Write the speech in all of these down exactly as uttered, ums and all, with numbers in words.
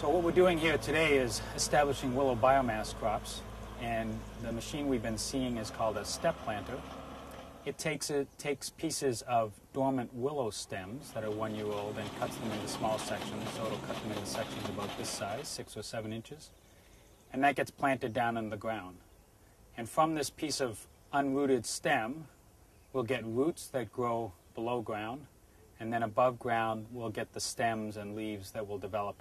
So what we're doing here today is establishing willow biomass crops, and the machine we've been seeing is called a step planter. It takes, it takes pieces of dormant willow stems that are one year old and cuts them into small sections, so it'll cut them into sections about this size, six or seven inches, and that gets planted down in the ground. And from this piece of unrooted stem, we'll get roots that grow below ground, and then above ground we'll get the stems and leaves that will develop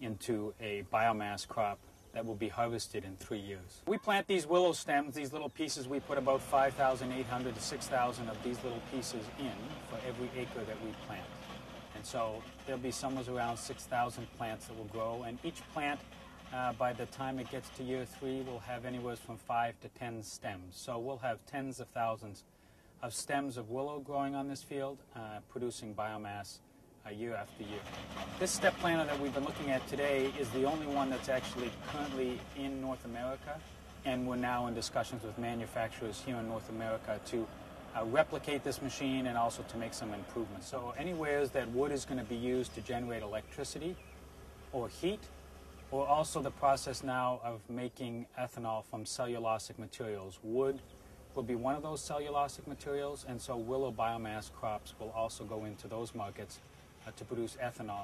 into a biomass crop that will be harvested in three years. We plant these willow stems, these little pieces. We put about five thousand eight hundred to six thousand of these little pieces in for every acre that we plant. And so there'll be somewhere around six thousand plants that will grow, and each plant, uh, by the time it gets to year three, will have anywhere from five to ten stems. So we'll have tens of thousands of stems of willow growing on this field, uh, producing biomass year after year. This step planter that we've been looking at today is the only one that's actually currently in North America, and we're now in discussions with manufacturers here in North America to uh, replicate this machine and also to make some improvements. So anywhere that wood is going to be used to generate electricity or heat, or also the process now of making ethanol from cellulosic materials. Wood will be one of those cellulosic materials, and so willow biomass crops will also go into those markets to produce ethanol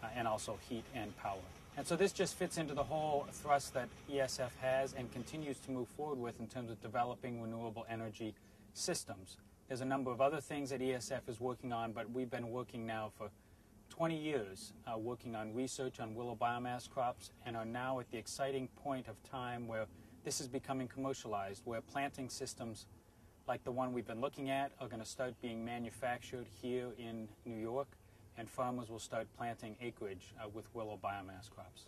uh, and also heat and power. And so this just fits into the whole thrust that E S F has and continues to move forward with in terms of developing renewable energy systems. There's a number of other things that E S F is working on, but we've been working now for twenty years uh, working on research on willow biomass crops, and are now at the exciting point of time where this is becoming commercialized, where planting systems like the one we've been looking at are going to start being manufactured here in New York, and farmers will start planting acreage uh, with willow biomass crops.